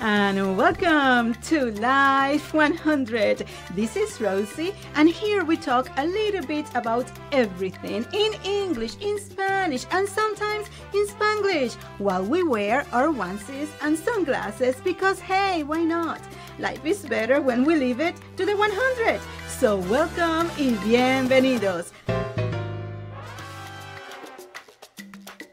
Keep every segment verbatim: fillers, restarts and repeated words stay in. And welcome to Life one hundred. This is Rosie, and here we talk a little bit about everything in English, in Spanish, and sometimes in Spanglish, while we wear our onesies and sunglasses because, hey, why not? Life is better when we live it to the one hundred. So welcome y bienvenidos.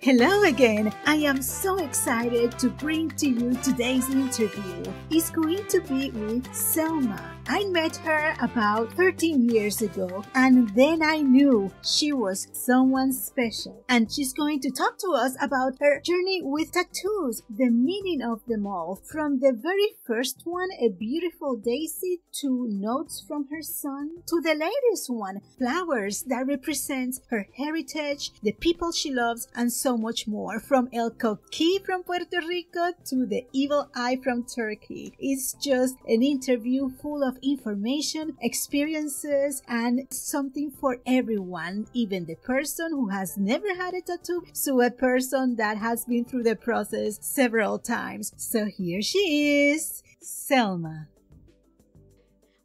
Hello again! I am so excited to bring to you today's interview. It's going to be with Selma. I met her about thirteen years ago, and then I knew she was someone special. And she's going to talk to us about her journey with tattoos, the meaning of them all, from the very first one, a beautiful daisy, to notes from her son, to the latest one, flowers that represent her heritage, the people she loves, and so much more, from El Coqui from Puerto Rico to the evil eye from Turkey. It's just an interview full of information, experiences, and something for everyone, even the person who has never had a tattoo, so a person that has been through the process several times. So here she is, Selma.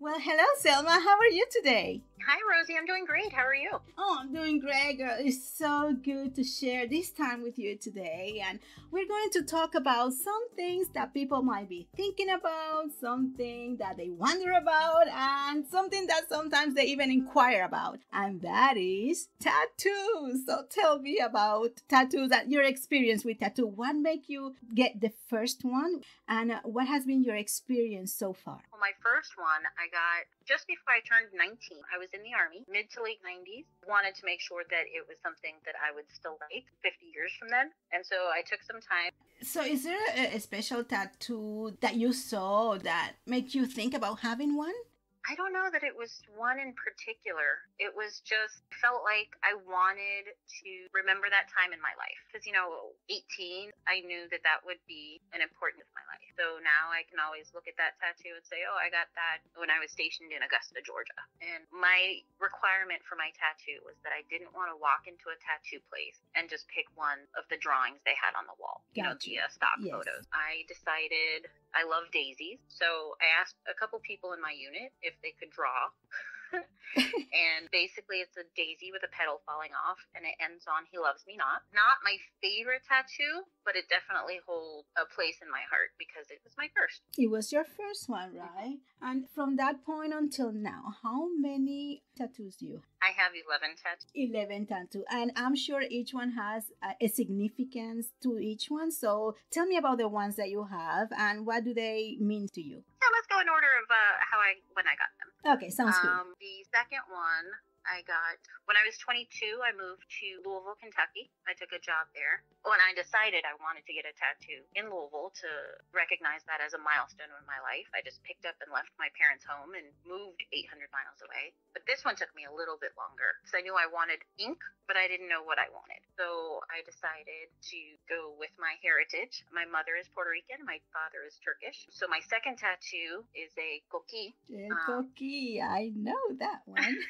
Well, hello, Selma. How are you today? Hi, Rosie. I'm doing great. How are you? Oh, I'm doing great, girl. It's so good to share this time with you today. And we're going to talk about some things that people might be thinking about, something that they wonder about, and something that sometimes they even inquire about. And that is tattoos. So tell me about tattoos and your experience with tattoo. What made you get the first one? And what has been your experience so far? Well, my first one, I got just before I turned nineteen. I was in the Army, mid to late nineties. Wanted to make sure that it was something that I would still like fifty years from then. And so I took some time. So is there a, a special tattoo that you saw that made you think about having one? I don't know that it was one in particular. It was just, felt like I wanted to remember that time in my life. Because, you know, eighteen, I knew that that would be an important of my life. So now I can always look at that tattoo and say, oh, I got that when I was stationed in Augusta, Georgia. And my requirement for my tattoo was that I didn't want to walk into a tattoo place and just pick one of the drawings they had on the wall. Gotcha. You know, the uh, stock yes. photos. I decided I love daisies. So I asked a couple people in my unit if they could draw. And basically it's a daisy with a petal falling off, and it ends on "He loves me not." Not my favorite tattoo, but it definitely holds a place in my heart because it was my first. It was your first one, right? And from that point until now, how many tattoos do you have? I have eleven tattoos. eleven tattoos. And I'm sure each one has a significance to each one. So tell me about the ones that you have and what do they mean to you? Yeah, let's go in order of uh, how I when I got them. Okay, sounds um, good. The second one I got when I was twenty-two. I moved to Louisville, Kentucky. I took a job there. When I decided I wanted to get a tattoo in Louisville to recognize that as a milestone in my life, I just picked up and left my parents' home and moved eight hundred miles away. But this one took me a little bit longer because I knew I wanted ink, but I didn't know what I wanted. So I decided to go with my heritage. My mother is Puerto Rican. My father is Turkish. So my second tattoo is a coqui. El coqui. Um, I know that one.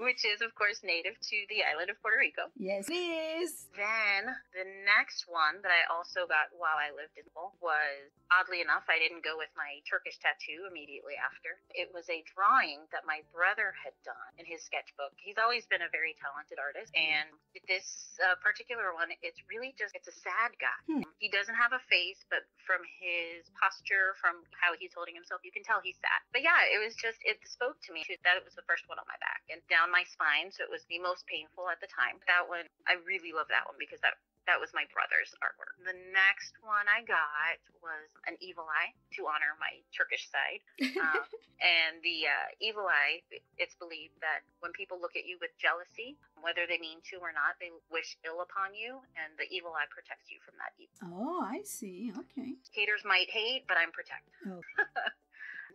Which is, of course, native to the island of Puerto Rico. Yes, it is. Then the next one that I also got while I lived in Louisville was, oddly enough, I didn't go with my Turkish tattoo immediately after. It was a drawing that my brother had done in his sketchbook. He's always been a very talented artist. And this uh, particular one, it's really just, it's a sad guy. Hmm. He doesn't have a face, but from his posture, from how he's holding himself, you can tell he's sad. But yeah, it was just, it spoke to me that it was the first one on my back and down my spine, so it was the most painful at the time. That one, I really love that one because that that was my brother's artwork. The next one I got was an evil eye to honor my Turkish side. Um, and the uh, evil eye, it's believed that when people look at you with jealousy, whether they mean to or not, they wish ill upon you, and the evil eye protects you from that evil. Oh, I see. Okay. Haters might hate, but I'm protected. Oh.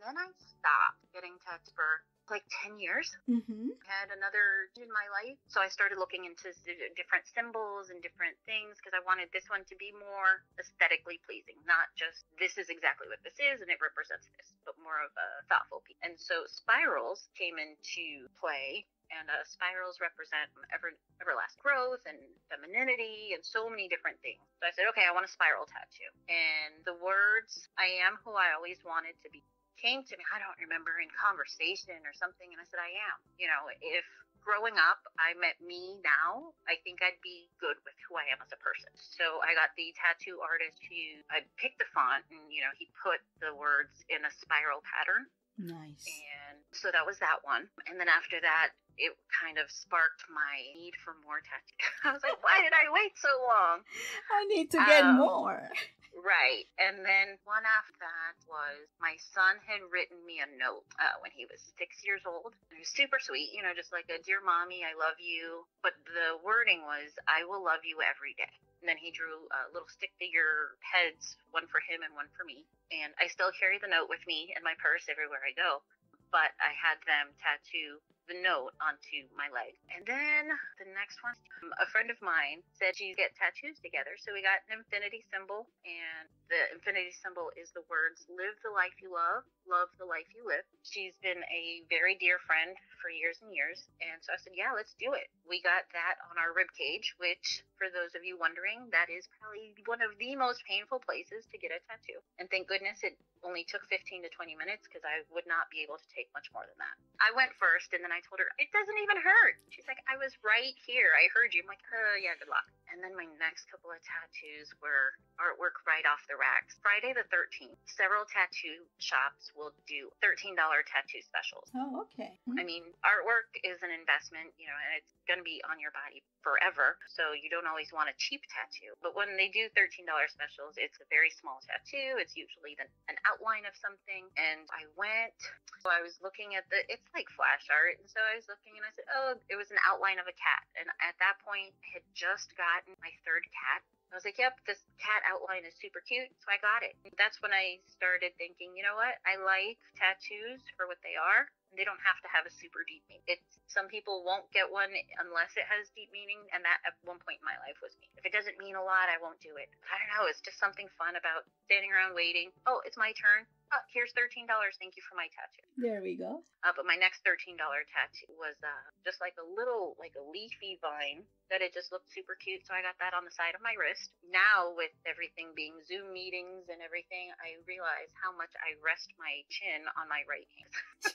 And then I stopped getting texts for like ten years. Mm-hmm. I had another in my life. So I started looking into different symbols and different things because I wanted this one to be more aesthetically pleasing, not just this is exactly what this is and it represents this, but more of a thoughtful piece. And so spirals came into play. And uh, spirals represent ever, everlasting growth and femininity and so many different things. So I said, okay, I want a spiral tattoo. And the words, I am who I always wanted to be, came to me, I don't remember, in conversation or something. And I said, I am. You know, if growing up I met me now, I think I'd be good with who I am as a person. So I got the tattoo artist who, I picked the font and, you know, he put the words in a spiral pattern. Nice. And so that was that one. And then after that, it kind of sparked my need for more tattoos. I was like, why did I wait so long? I need to get um, more. Right. And then one after that was my son had written me a note uh, when he was six years old. It was super sweet, you know, just like a dear mommy, I love you. But the wording was, I will love you every day. And then he drew uh, little stick figure heads, one for him and one for me. And I still carry the note with me in my purse everywhere I go. But I had them tattoo the note onto my leg. And then the next one, a friend of mine said you get tattoos together. So we got an infinity symbol, and the infinity symbol is the words, live the life you love, love the life you live. She's been a very dear friend for years and years. And so I said, yeah, let's do it. We got that on our rib cage, which for those of you wondering, that is probably one of the most painful places to get a tattoo. And thank goodness it only took fifteen to twenty minutes because I would not be able to take much more than that. I went first and then I I told her, it doesn't even hurt. She's like, I was right here. I heard you. I'm like, oh, yeah, good luck. And then my next couple of tattoos were artwork right off the racks. Friday the thirteenth, several tattoo shops will do thirteen dollars tattoo specials. Oh, okay. Mm-hmm. I mean, artwork is an investment, you know, and it's going to be on your body forever. So you don't always want a cheap tattoo. But when they do thirteen dollars specials, it's a very small tattoo. It's usually the, an outline of something. And I went, so I was looking at the, it's like flash art. So I was looking and I said, oh, it was an outline of a cat. And at that point, I had just gotten my third cat. I was like, yep, this cat outline is super cute. So I got it. And that's when I started thinking, you know what? I like tattoos for what they are. They don't have to have a super deep meaning. It's, some people won't get one unless it has deep meaning. And that at one point in my life was me. If it doesn't mean a lot, I won't do it. I don't know. It's just something fun about standing around waiting. Oh, it's my turn. Oh, here's thirteen dollars. Thank you for my tattoo. There we go. Uh, but my next thirteen dollars tattoo was uh, just like a little, like a leafy vine that it just looked super cute. So I got that on the side of my wrist. Now with everything being Zoom meetings and everything, I realize how much I rest my chin on my right hand.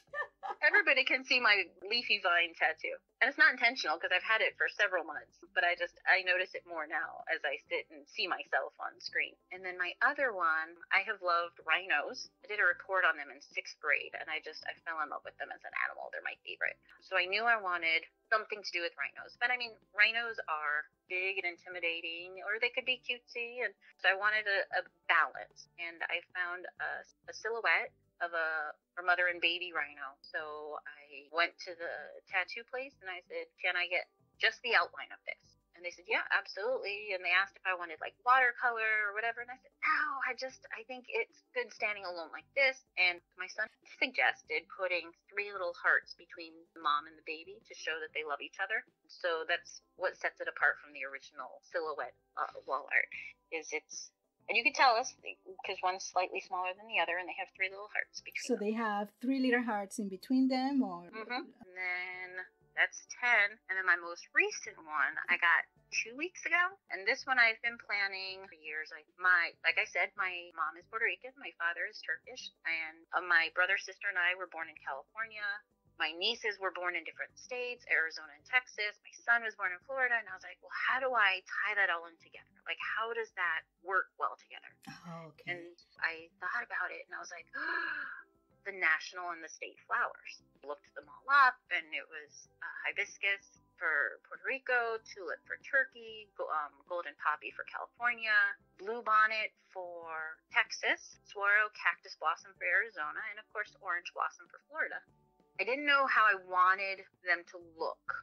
Everybody can see my leafy vine tattoo. And it's not intentional because I've had it for several months, but I just, I notice it more now as I sit and see myself on screen. And then my other one, I have loved rhinos. I did a report on them in sixth grade, and I just, I fell in love with them as an animal. They're my favorite. So I knew I wanted something to do with rhinos. But I mean, rhinos are big and intimidating, or they could be cutesy. And so I wanted a, a balance. And I found a, a silhouette of a her mother and baby rhino. So I went to the tattoo place and I said, can I get just the outline of this? And they said, yeah, absolutely. And they asked if I wanted like watercolor or whatever. And I said, no, I just, I think it's good standing alone like this. And my son suggested putting three little hearts between the mom and the baby to show that they love each other. So that's what sets it apart from the original silhouette uh, wall art is it's, and you can tell us because one's slightly smaller than the other and they have three little hearts between so them. So they have three little hearts in between them or? Mm-hmm. And then... That's ten. And then my most recent one, I got two weeks ago. And this one I've been planning for years. Like my, like I said, my mom is Puerto Rican. My father is Turkish. And my brother, sister, and I were born in California. My nieces were born in different states, Arizona and Texas. My son was born in Florida. And I was like, well, how do I tie that all in together? Like, how does that work well together? Oh, okay. And I thought about it and I was like, oh. The national and the state flowers. Looked them all up, and it was uh, hibiscus for Puerto Rico, tulip for Turkey, go, um, golden poppy for California, blue bonnet for Texas, saguaro cactus blossom for Arizona, and of course orange blossom for Florida. I didn't know how I wanted them to look.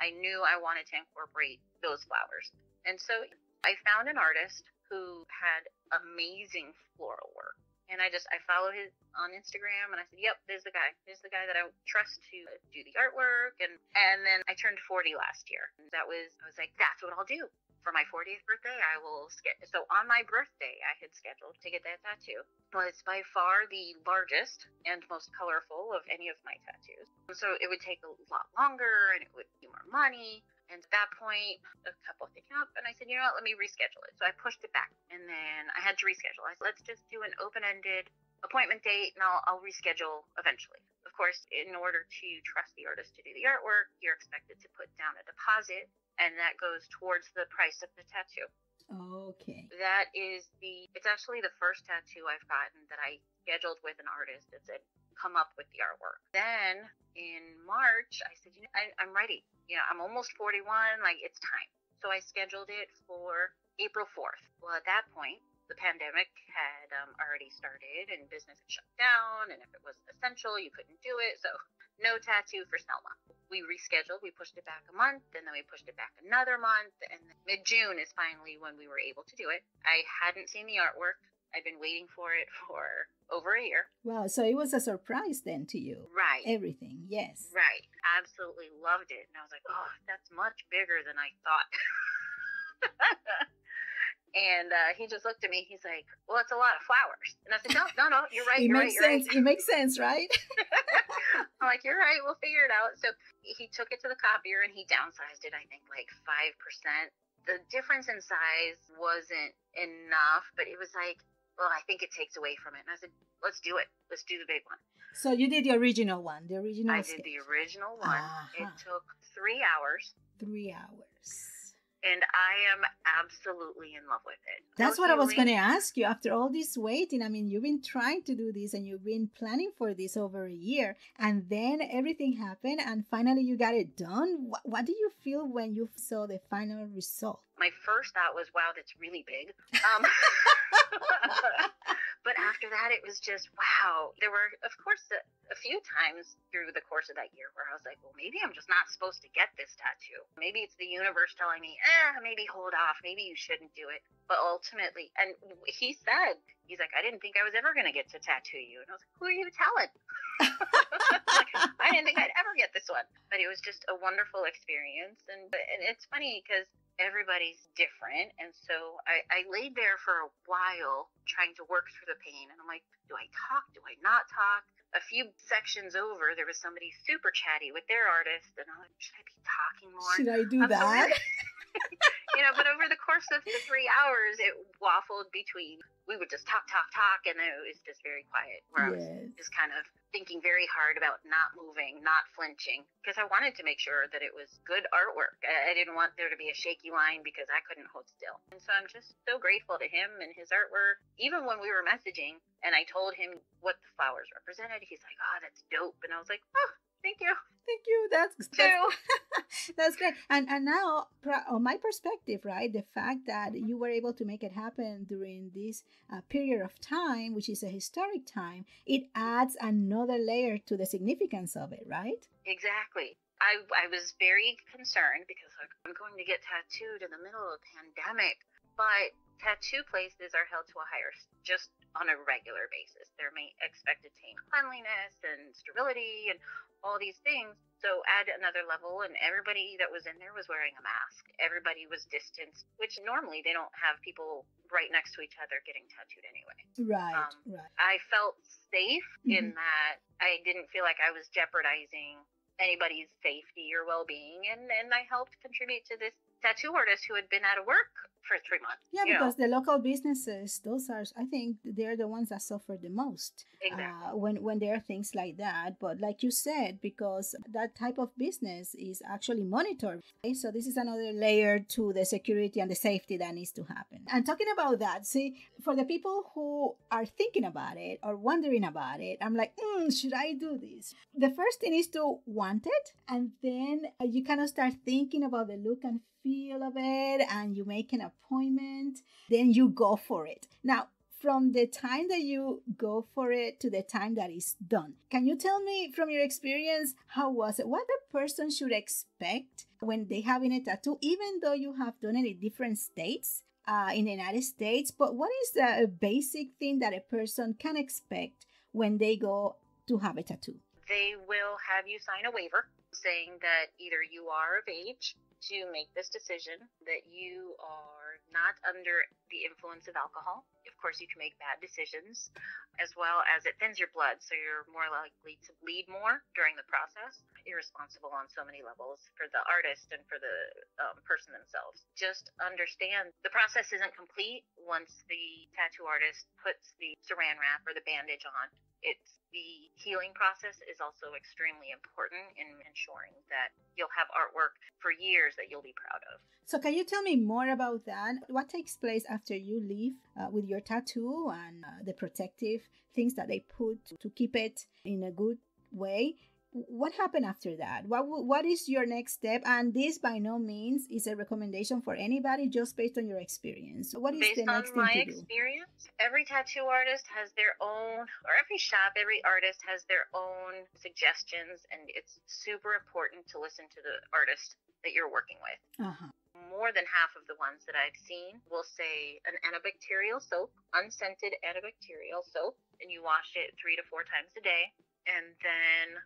I knew I wanted to incorporate those flowers, and so I found an artist who had amazing floral work. And I just, I follow his on Instagram, and I said, yep, there's the guy. There's the guy that I trust to do the artwork. And, and then I turned forty last year. That was, I was like, that's what I'll do. For my fortieth birthday, I will sketch. So on my birthday, I had scheduled to get that tattoo. Well, it's by far the largest and most colorful of any of my tattoos. So it would take a lot longer, and it would be more money. And at that point, a couple things up, and I said, you know what, let me reschedule it. So I pushed it back, and then I had to reschedule. I said, let's just do an open-ended appointment date, and I'll, I'll reschedule eventually. Of course, in order to trust the artist to do the artwork, you're expected to put down a deposit, and that goes towards the price of the tattoo. Okay. That is the, it's actually the first tattoo I've gotten that I scheduled with an artist that said, come up with the artwork. Then in March, I said, you know, I, I'm ready. You know, I'm almost forty-one, like, it's time. So I scheduled it for April fourth. Well, at that point, the pandemic had um, already started, and business had shut down, and if it wasn't essential, you couldn't do it. So no tattoo for Selma. We rescheduled. We pushed it back a month, and then we pushed it back another month, and mid-June is finally when we were able to do it. I hadn't seen the artwork. I've been waiting for it for over a year. Wow, so it was a surprise then to you. Right. Everything, yes. Right. Absolutely loved it. And I was like, oh, that's much bigger than I thought. And uh, he just looked at me. He's like, well, it's a lot of flowers. And I said, no, no, no, you're right. It you're makes right, sense. Right. It makes sense, right? I'm like, you're right. We'll figure it out. So he took it to the copier, and he downsized it, I think, like five percent. The difference in size wasn't enough, but it was like, well, I think it takes away from it. And I said, let's do it. Let's do the big one. So you did the original one, the original I sketch. did the original one. Uh-huh. It took three hours. Three hours. And I am absolutely in love with it. That's what I was going to ask you. After all this waiting, I mean, you've been trying to do this, and you've been planning for this over a year. And then everything happened, and finally you got it done. What, what do you feel when you saw the final result? My first thought was, wow, that's really big. Um But after that, it was just, wow. There were, of course, a, a few times through the course of that year where I was like, well, maybe I'm just not supposed to get this tattoo. Maybe it's the universe telling me, eh, maybe hold off. Maybe you shouldn't do it. But ultimately, and he said, he's like, I didn't think I was ever going to get to tattoo you. And I was like, who are you telling? Like, I didn't think I'd ever get this one. But it was just a wonderful experience. And, and it's funny because everybody's different. And so I, I laid there for a while trying to work through the pain. And I'm like, do I talk? Do I not talk? A few sections over, there was somebody super chatty with their artist. And I'm like, should I be talking more? Should I do I'm that? So you know, but over the course of the three hours, it waffled between, we would just talk, talk, talk. And then it was just very quiet where yes. I was just kind of thinking very hard about not moving, not flinching, because I wanted to make sure that it was good artwork. I didn't want there to be a shaky line because I couldn't hold still. And so I'm just so grateful to him and his artwork. Even when we were messaging and I told him what the flowers represented, he's like, oh, that's dope. And I was like, oh, thank you. Thank you. That's that's, that's great. And and now, on my perspective, right, the fact that you were able to make it happen during this uh, period of time, which is a historic time, it adds another layer to the significance of it, right? Exactly. I, I was very concerned because like, I'm going to get tattooed in the middle of a pandemic, but tattoo places are held to a higher, just on a regular basis. They're expected to maintain cleanliness and sterility and all these things. So add another level, and everybody that was in there was wearing a mask. Everybody was distanced, which normally they don't have people right next to each other getting tattooed anyway. Right, um, right. I felt safe mm-hmm. in that I didn't feel like I was jeopardizing anybody's safety or well-being, and, and I helped contribute to this tattoo artist who had been out of work for three months. Yeah, because know. the local businesses, those are, I think, they're the ones that suffer the most exactly. uh, when, when there are things like that. But like you said, because that type of business is actually monitored. Okay? So this is another layer to the security and the safety that needs to happen. And talking about that, see, for the people who are thinking about it or wondering about it, I'm like, mm, should I do this? The first thing is to want it. And then you kind of start thinking about the look and feel of it, and you make an appointment, then you go for it. Now, from the time that you go for it to the time that it's done, can you tell me from your experience, how was it? What a person should expect when they have in a tattoo, even though you have done it in different states? uh, in the United States, but what is the basic thing that a person can expect when they go to have a tattoo? They will have you sign a waiver saying that either you are of age to make this decision, that you are not under the influence of alcohol. Of course, you can make bad decisions, as well as it thins your blood, so you're more likely to bleed more during the process. Irresponsible on so many levels for the artist and for the um, person themselves. Just understand the process isn't complete once the tattoo artist puts the saran wrap or the bandage on. It's the healing process is also extremely important in ensuring that you'll have artwork for years that you'll be proud of. So can you tell me more about that? What takes place after you leave uh, with your tattoo and uh, the protective things that they put to keep it in a good way? What happened after that? What What is your next step? And this by no means is a recommendation for anybody, just based on your experience. What is based the next thing to do? Based on my experience, every tattoo artist has their own, or every shop, every artist has their own suggestions. And it's super important to listen to the artist that you're working with. Uh-huh. More than half of the ones that I've seen will say an antibacterial soap, unscented antibacterial soap, and you wash it three to four times a day. And then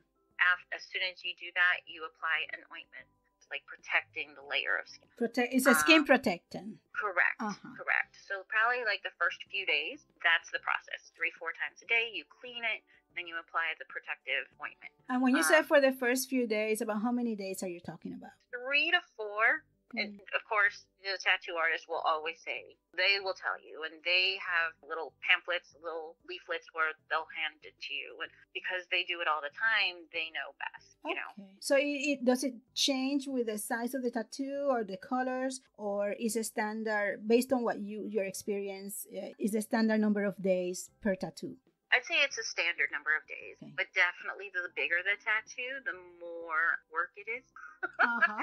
as soon as you do that, you apply an ointment. It's like protecting the layer of skin. Protect, it's a skin um, protectant. Correct. Uh-huh. Correct. So probably like the first few days, that's the process. Three, four times a day, you clean it, then you apply the protective ointment. And when you um, say for the first few days, about how many days are you talking about? Three to four. And of course, the tattoo artist will always say, they will tell you, and they have little pamphlets, little leaflets where they'll hand it to you. And because they do it all the time, they know best, you okay. know. So it, it does it change with the size of the tattoo or the colors, or is a standard, based on what you your experience, uh, is a standard number of days per tattoo? I'd say it's a standard number of days, okay. But definitely the bigger the tattoo, the more work it is. Uh-huh.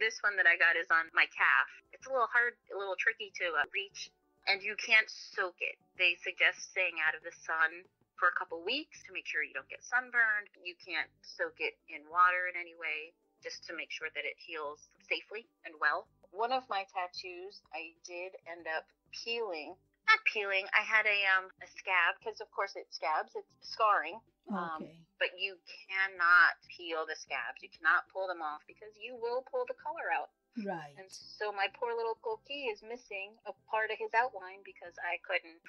This one that I got is on my calf. It's a little hard, a little tricky to uh, reach, and you can't soak it. They suggest staying out of the sun for a couple weeks to make sure you don't get sunburned. You can't soak it in water in any way, just to make sure that it heals safely and well. One of my tattoos, I did end up peeling. Not peeling. I had a um a scab, because of course it scabs. It's scarring. Okay. Um, but you cannot peel the scabs. You cannot pull them off, because you will pull the color out. Right. And so my poor little Coqui is missing a part of his outline because I couldn't.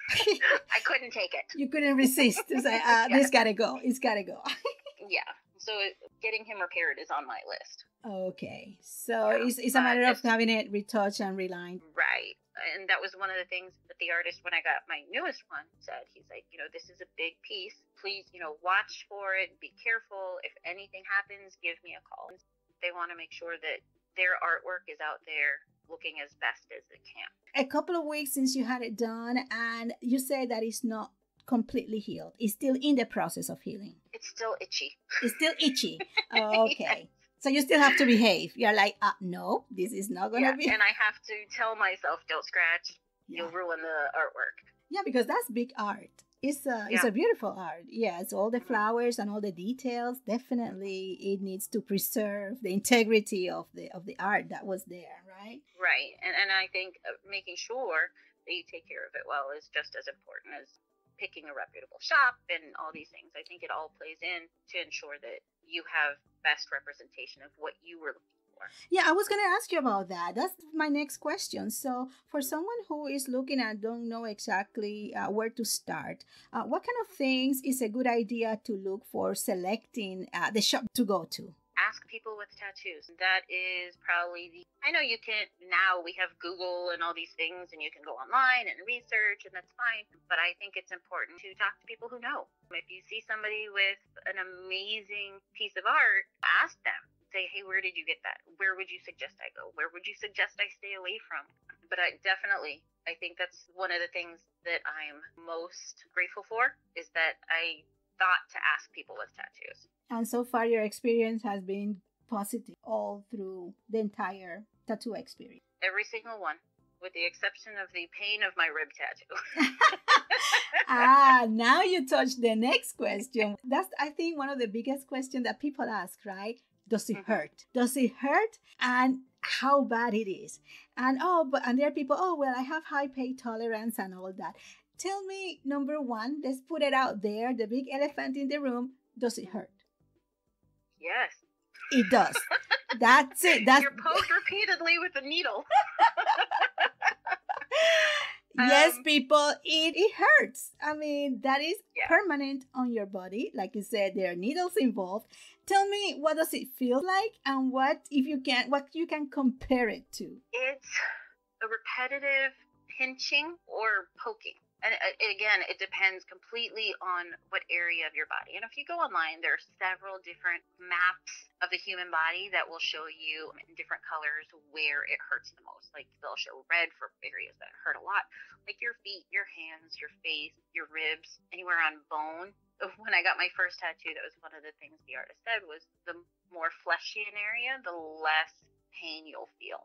I couldn't take it. You couldn't resist. It's like, uh, yeah. This gotta go. It's gotta go. Yeah. So getting him repaired is on my list. Okay. So yeah, it's it's a matter of having it retouched and relined. Right. And that was one of the things that the artist, when I got my newest one, said. He's like, you know, this is a big piece. Please, you know, watch for it. Be careful. If anything happens, give me a call. They want to make sure that their artwork is out there looking as best as it can. A couple of weeks since you had it done, and you say that it's not completely healed. It's still in the process of healing. It's still itchy. It's still itchy. Okay. Yes. So you still have to behave. You're like, uh, no, this is not going to yeah, be. And I have to tell myself, don't scratch. Yeah. You'll ruin the artwork. Yeah, because that's big art. It's a, yeah. it's a beautiful art. Yes, all the flowers and all the details. Definitely, it needs to preserve the integrity of the of the art that was there, right? Right. And, and I think making sure that you take care of it well is just as important as picking a reputable shop and all these things. I think it all plays in to ensure that you have best representation of what you were looking for. Yeah, I was going to ask you about that. That's my next question. So for someone who is looking and don't know exactly uh, where to start, uh, what kind of things is a good idea to look for selecting uh, the shop to go to? Ask people with tattoos. That is probably the, I know you can, now we have Google and all these things, and you can go online and research, and that's fine. But I think it's important to talk to people who know. If you see somebody with an amazing piece of art, ask them. Say, hey, where did you get that? Where would you suggest I go? Where would you suggest I stay away from? But I definitely, I think that's one of the things that I'm most grateful for, is that I thought to ask people with tattoos. And so far, your experience has been positive all through the entire tattoo experience. Every single one, with the exception of the pain of my rib tattoo. Ah, now you touch the next question. That's, I think, one of the biggest questions that people ask, right? Does it mm-hmm. hurt? Does it hurt? And how bad it is. And oh, but and there are people, oh, well, I have high pain tolerance and all that. Tell me, number one, let's put it out there, the big elephant in the room, does it hurt? Yes. It does. That's it. That's... You're poked repeatedly with a needle. Yes, um, people, it, it hurts. I mean, that is yeah. permanent on your body. Like you said, there are needles involved. Tell me, what does it feel like, and what if you can what you can compare it to? It's a repetitive pinching or poking. And it, again, it depends completely on what area of your body. And if you go online, there are several different maps of the human body that will show you in different colors where it hurts the most. Like they'll show red for areas that hurt a lot, like your feet, your hands, your face, your ribs, anywhere on bone. When I got my first tattoo, that was one of the things the artist said was the more fleshy an area, the less pain you'll feel.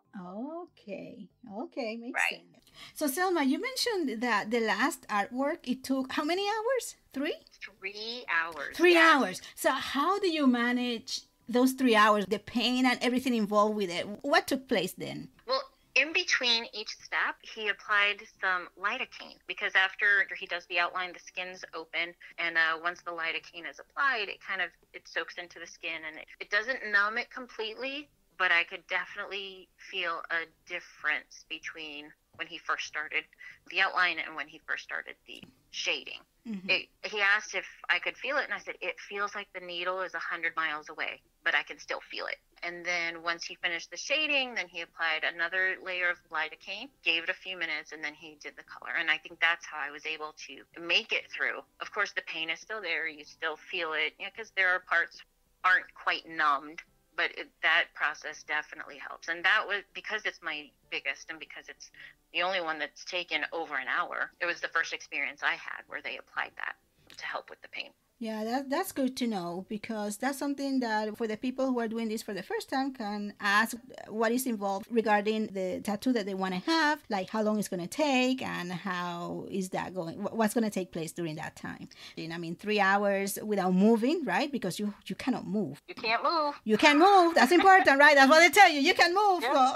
Okay. Okay. Makes right. sense. So Selma, you mentioned that the last artwork, it took how many hours? Three? Three hours. Three yeah. hours. So how do you manage those three hours, the pain and everything involved with it? What took place then? Well, in between each step, he applied some lidocaine because after he does the outline, the skin's open. And uh, once the lidocaine is applied, it kind of, it soaks into the skin and it, it doesn't numb it completely. But I could definitely feel a difference between when he first started the outline and when he first started the shading. Mm-hmm. It, he asked if I could feel it, and I said, it feels like the needle is one hundred miles away, but I can still feel it. And then once he finished the shading, then he applied another layer of lidocaine, gave it a few minutes, and then he did the color. And I think that's how I was able to make it through. Of course, the pain is still there. You still feel it, you know, because there are parts aren't quite numbed. But it, that process definitely helps. And that was because it's my biggest and because it's the only one that's taken over an hour. It was the first experience I had where they applied that to help with the pain. Yeah, that, that's good to know, because that's something that for the people who are doing this for the first time can ask what is involved regarding the tattoo that they want to have, like how long it's going to take and how is that going, what's going to take place during that time. And I mean, three hours without moving, right? Because you, you cannot move. You can't move. You can't move. That's important, right? That's what they tell you. You can move. Yep. So.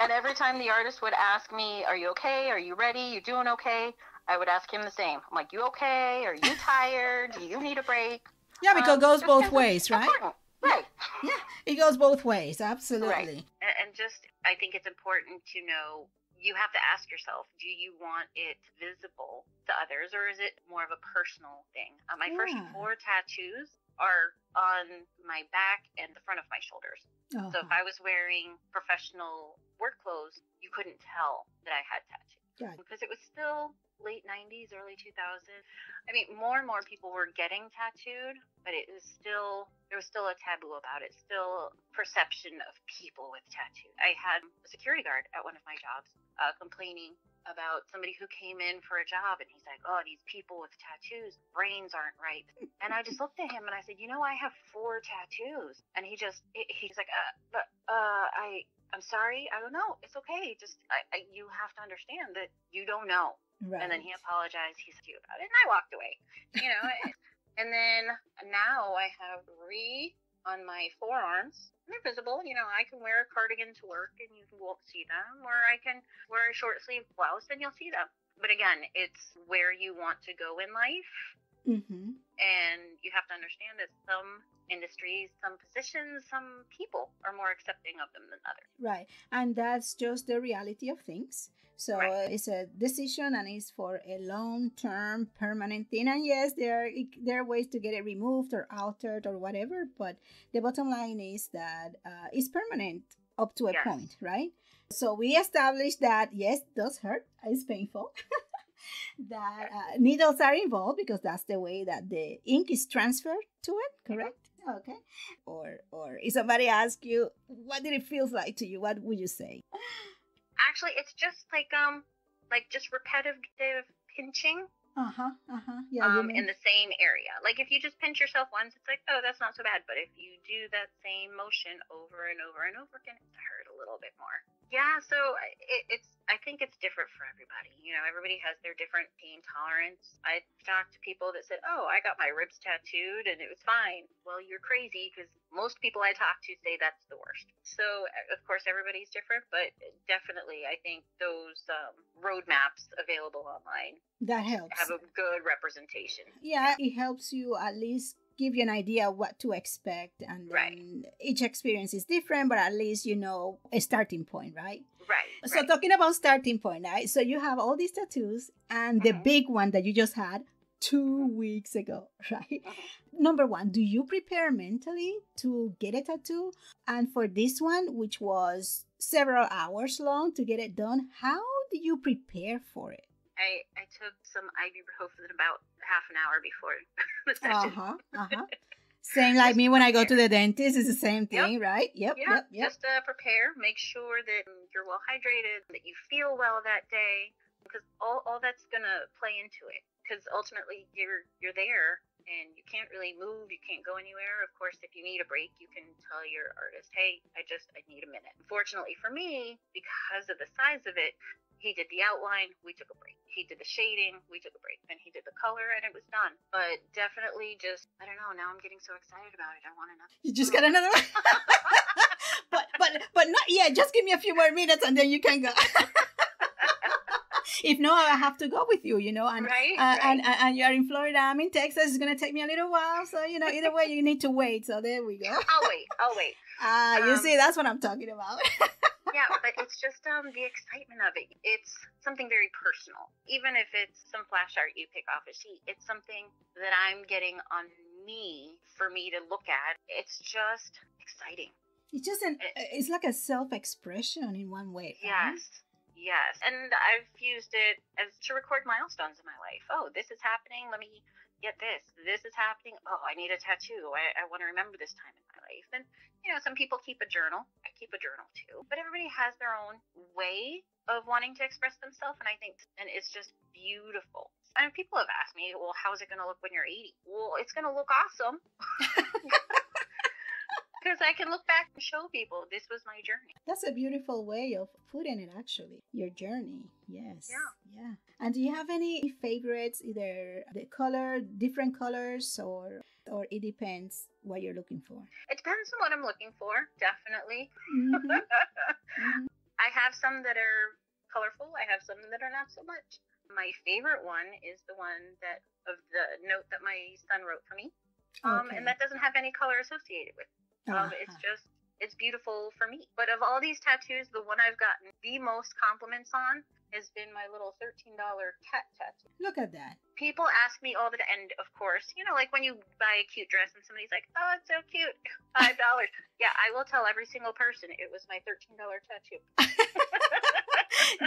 And every time the artist would ask me, are you okay? Are you ready? You doing okay? I would ask him the same. I'm like, you okay? Are you tired? Do you need a break? Yeah, because um, it goes both ways, right? Important. Right. Yeah, it goes both ways. Absolutely. Right. And just, I think it's important to know, you have to ask yourself, do you want it visible to others or is it more of a personal thing? Uh, my yeah. first four tattoos are on my back and the front of my shoulders. Uh-huh. So if I was wearing professional work clothes, you couldn't tell that I had tattoos. Right. Because it was still late nineties, early two thousands. I mean, more and more people were getting tattooed, but it was still, there was still a taboo about it, still perception of people with tattoos. I had a security guard at one of my jobs uh, complaining about somebody who came in for a job, and he's like, oh, these people with tattoos, brains aren't right. And I just looked at him and I said, you know, I have four tattoos. And he just, he's like, uh, uh, I... I'm sorry, I don't know. It's okay. Just I, I, you have to understand that you don't know. Right. And then he apologized. He said to you about it, and I walked away. You know. And then now I have three on my forearms. They're visible. You know, I can wear a cardigan to work, and you won't see them. Or I can wear a short sleeve blouse, and you'll see them. But again, it's where you want to go in life. Mm-hmm. And you have to understand that some industries, some positions, some people are more accepting of them than others. Right. And that's just the reality of things. So right. It's a decision and it's for a long-term permanent thing. And yes, there are, there are ways to get it removed or altered or whatever. But the bottom line is that uh, it's permanent up to a yes. point, right? So we established that, yes, it does hurt. It's painful. That uh, needles are involved because that's the way that the ink is transferred to it, correct? Okay. Or or if somebody asks you, what did it feel like to you? What would you say? Actually, it's just like um, like just repetitive pinching. Uh huh. Uh huh. Yeah. Um, in the same area. Like if you just pinch yourself once, it's like, oh, that's not so bad. But if you do that same motion over and over and over again, it hurts a little bit more. Yeah, so it, it's, I think it's different for everybody. You know, everybody has their different pain tolerance. I talked to people that said, oh, I got my ribs tattooed and it was fine. Well, you're crazy, because most people I talk to say that's the worst. So, of course, everybody's different, but definitely I think those um, roadmaps available online that helps have a good representation. Yeah, it helps you at least give you an idea what to expect, and right. each experience is different, but at least you know a starting point, right? Right. So right. talking about starting point, right? So you have all these tattoos, and mm-hmm. the big one that you just had two mm-hmm. weeks ago, right? Mm-hmm. Number one, do you prepare mentally to get a tattoo? And for this one, which was several hours long to get it done, how do you prepare for it? I, I took some ibuprofen about half an hour before the session. Uh-huh, uh-huh. Same like me when I go to the dentist. It's the same thing, yep. right? Yep, yep, yep. yep. Just uh, prepare. Make sure that you're well hydrated, that you feel well that day, because all, all that's going to play into it. Because ultimately, you're you're there, and you can't really move. You can't go anywhere. Of course, if you need a break, you can tell your artist, hey, I just I need a minute. Fortunately for me, because of the size of it, he did the outline, we took a break. He did the shading, we took a break. Then he did the color, and it was done. But definitely just, I don't know, now I'm getting so excited about it. I want another. You just got another one? but, but, but not yet. Just give me a few more minutes, and then you can go. If not, I have to go with you, you know, and right, uh, right. and and you're in Florida, I'm in Texas, it's going to take me a little while, so, you know, either way, you need to wait, so there we go. I'll wait, I'll wait. Ah, uh, um, you see, that's what I'm talking about. Yeah, but it's just um the excitement of it. It's something very personal. Even if it's some flash art you pick off a sheet, it's something that I'm getting on me for me to look at. It's just exciting. It's just an, it's like a self-expression in one way. Right? Yes. Yes, and I've used it as to record milestones in my life. Oh, this is happening. Let me get this. This is happening. Oh, I need a tattoo. I, I want to remember this time in my life. And, you know, some people keep a journal. I keep a journal, too. But everybody has their own way of wanting to express themselves, and I think and it's just beautiful. And people have asked me, well, how is it going to look when you're eighty? Well, it's going to look awesome. Because I can look back and show people this was my journey. That's a beautiful way of putting it, actually. Your journey. Yes. Yeah. Yeah. And do you have any favorites, either the color, different colors, or or it depends what you're looking for? It depends on what I'm looking for, definitely. Mm-hmm. mm-hmm. I have some that are colorful. I have some that are not so much. My favorite one is the one that of the note that my son wrote for me. Okay. Um, and that doesn't have any color associated with it. Um, it's just, it's beautiful for me. But of all these tattoos, the one I've gotten the most compliments on has been my little thirteen dollars cat tattoo. Look at that. People ask me all the time, and of course, you know, like when you buy a cute dress and somebody's like, oh, it's so cute, five dollars. Yeah, I will tell every single person it was my thirteen dollars tattoo.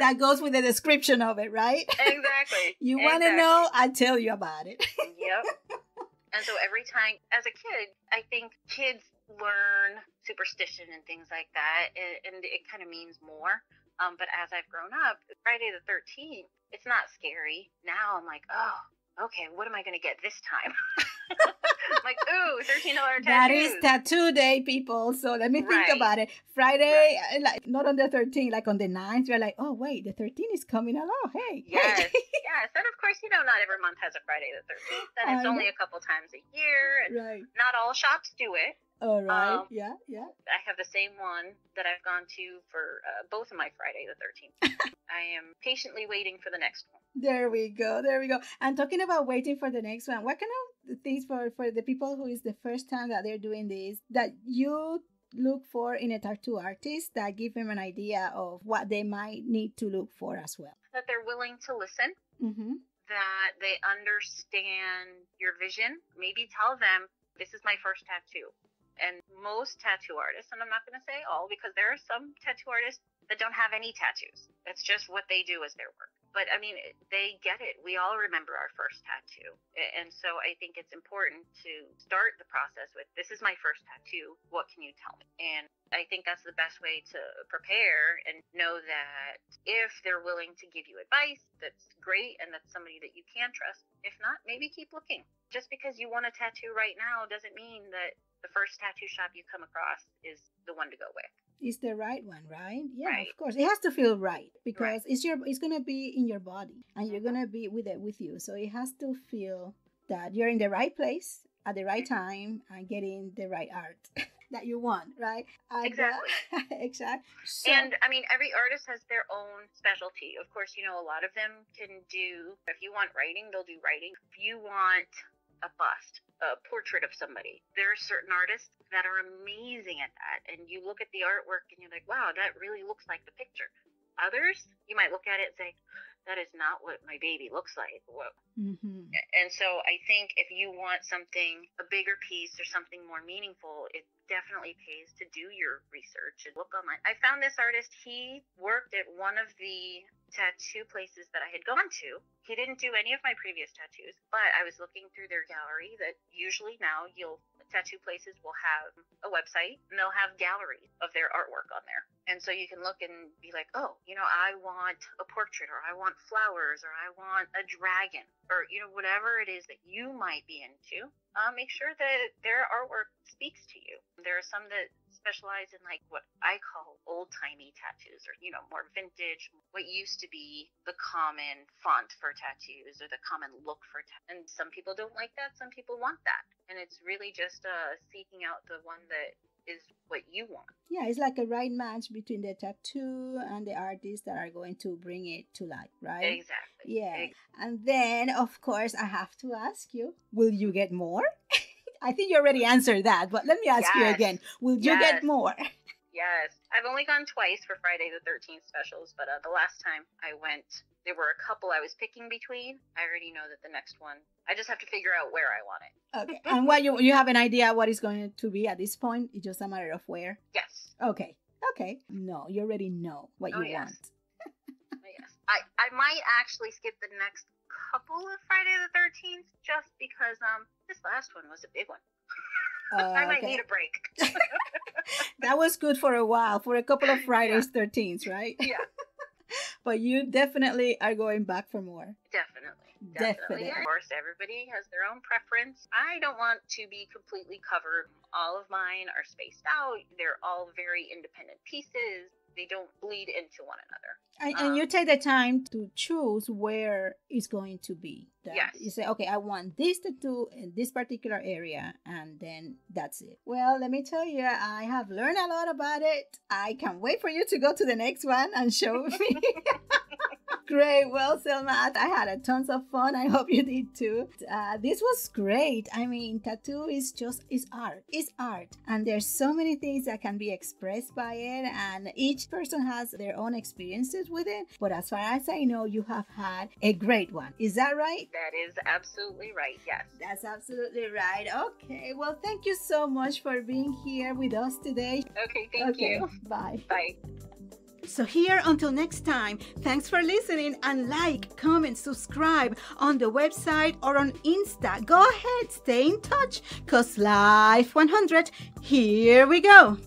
That goes with the description of it, right? Exactly. You want to exactly. know, I tell you about it. Yep. And so every time, as a kid, I think kids learn superstition and things like that, and, and it kind of means more. Um, but as I've grown up, Friday the thirteenth, it's not scary. Now I'm like, oh, okay, what am I going to get this time? I'm like, ooh, thirteen dollars tattoos. That is tattoo day, people. So let me think right. about it. Friday, right. like not on the thirteenth, like on the ninth, you're like, oh, wait, the thirteenth is coming along. Hey. Yes. Hey. Yes. And of course, you know, not every month has a Friday the thirteenth. And it's um, only a couple times a year. And right. not all shops do it. All right. Um, yeah. Yeah. I have the same one that I've gone to for uh, both of my Friday the thirteenth. I am patiently waiting for the next one. There we go. There we go. And talking about waiting for the next one, what kind of things for, for the people who is the first time that they're doing this that you look for in a tattoo artist that give them an idea of what they might need to look for as well? That they're willing to listen. Mm-hmm. That they understand your vision. Maybe tell them, this is my first tattoo. And most tattoo artists, and I'm not going to say all, because there are some tattoo artists that don't have any tattoos. That's just what they do as their work. But, I mean, they get it. We all remember our first tattoo. And so I think it's important to start the process with, this is my first tattoo. What can you tell me? And I think that's the best way to prepare and know that if they're willing to give you advice, that's great, and that's somebody that you can trust. If not, maybe keep looking. Just because you want a tattoo right now doesn't mean that the first tattoo shop you come across is the one to go with. It's the right one, right? Yeah, right. Of course. It has to feel right because right. it's your it's gonna be in your body and you're gonna be with it with you. So it has to feel that you're in the right place at the right time and getting the right art that you want, right? And, exactly. Uh, exactly. So, and I mean, every artist has their own specialty. Of course, you know, a lot of them can do, if you want writing, they'll do writing. If you want a bust, a portrait of somebody, there are certain artists that are amazing at that. And you look at the artwork and you're like, wow, that really looks like the picture. Others, you might look at it and say, that is not what my baby looks like. Whoa. Mm-hmm. And so I think if you want something, a bigger piece or something more meaningful, it definitely pays to do your research and look online. I found this artist, he worked at one of the tattoo places that I had gone to. He didn't do any of my previous tattoos, but I was looking through their gallery that usually now you'll, tattoo places will have a website and they'll have galleries of their artwork on there. And so you can look and be like, oh, you know, I want a portrait, or I want flowers, or I want a dragon, or, you know, whatever it is that you might be into, uh, make sure that their artwork speaks to you. There are some that specialize in like what I call old-timey tattoos, or, you know, more vintage, what used to be the common font for tattoos or the common look for tattoos. And some people don't like that. Some people want that. And it's really just uh, seeking out the one that is what you want. Yeah, it's like a right match between the tattoo and the artists that are going to bring it to life, right? Exactly. Yeah. Exactly. And then, of course, I have to ask you, will you get more? I think you already answered that, but let me ask yes. you again. Will you yes. get more? Yes. I've only gone twice for Friday the thirteenth specials, but uh, the last time I went, there were a couple I was picking between. I already know that the next one, I just have to figure out where I want it. Okay. And what you you have an idea what it's going to be at this point? It's just a matter of where? Yes. Okay. Okay. No, you already know what oh, you yes. want. Yes. I, I might actually skip the next couple of Friday the thirteenth just because um this last one was a big one. Uh, I might okay. need a break. That was good for a while, for a couple of Fridays yeah. thirteenths, right? Yeah. But you definitely are going back for more. Definitely. Definitely. Definitely. Of course, everybody has their own preference. I don't want to be completely covered. All of mine are spaced out. They're all very independent pieces. They don't bleed into one another. And, um, and you take the time to choose where it's going to be. That yes. You say, okay, I want this tattoo in this particular area, and then that's it. Well, let me tell you, I have learned a lot about it. I can't wait for you to go to the next one and show me. Great. Well, Selma, I had a tons of fun. I hope you did too. Uh, this was great. I mean, tattoo is just, is art. It's art. And there's so many things that can be expressed by it. And each person has their own experiences with it. But as far as I know, you have had a great one. Is that right? That is absolutely right. Yes. That's absolutely right. Okay. Well, thank you so much for being here with us today. Okay. Thank okay. you. Bye. Bye. So here, until next time, thanks for listening, and like, comment, subscribe on the website or on Insta. Go ahead, stay in touch, because Life one hundred, here we go.